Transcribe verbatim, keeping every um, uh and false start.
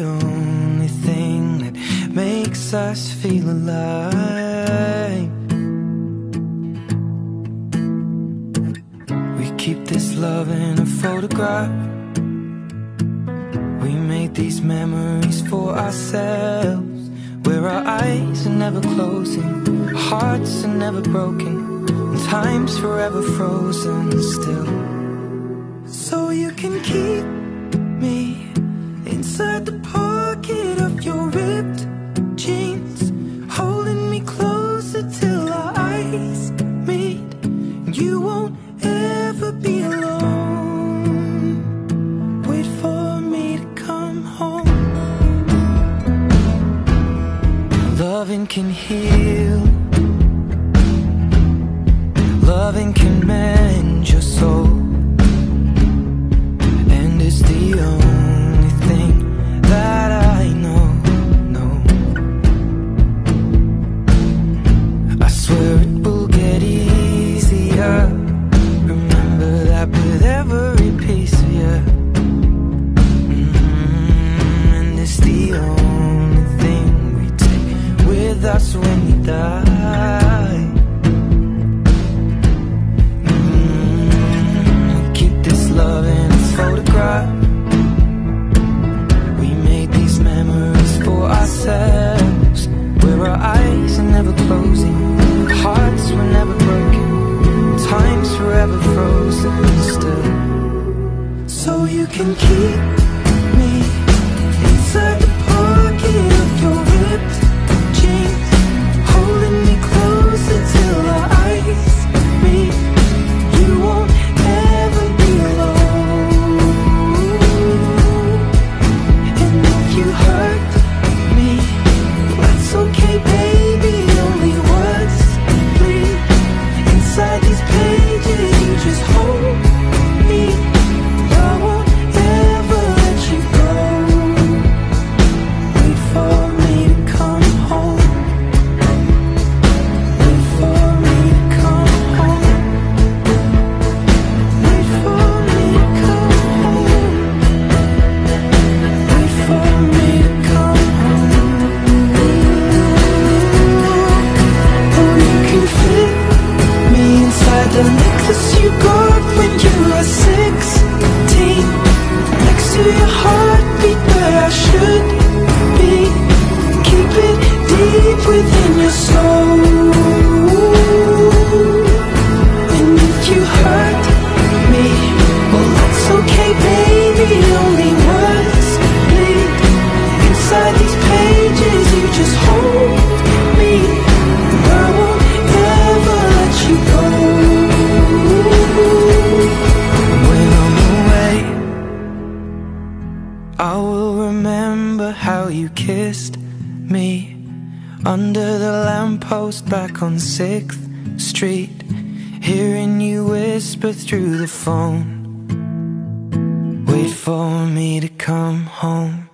only thing that makes us feel alive. Keep this love in a photograph. We made these memories for ourselves, where our eyes are never closing, our hearts are never broken, and time's forever frozen still. So you can keep me inside the pocket of your ripped jeans, holding me closer till our eyes meet. You won't ever be alone. Wait for me to come home. Loving can heal. Loving can mend your soul. And it's the only thing that I know, know. I swear it will get easier. With every piece of you, mm-hmm. And it's the only thing we take with us when we die. Mm-hmm. We keep this love in a photograph. We made these memories for ourselves, where our eyes are never closing, our hearts were never broken, time's forever frozen still. So you can keep me inside the pocket of your ripped jeans, holding me closer till our eyes meet. You won't ever be alone. And if you hurt me, that's okay, baby. Only words bleed inside these pages. Just hold me, I won't ever let you go. Wait for me to come home. Wait for me to come home. Wait for me to come home. Wait for me to come home. Oh, you can fit me inside the necklace you got when you were sixteen, next to your heartbeat where I should be. Keep it deep within your soul. And if you hurt me, well, that's okay, baby. Only words bleed inside these pages. You just hold me, I won't ever let you go. I will remember how you kissed me under the lamppost back on sixth street, hearing you whisper through the phone, wait for me to come home.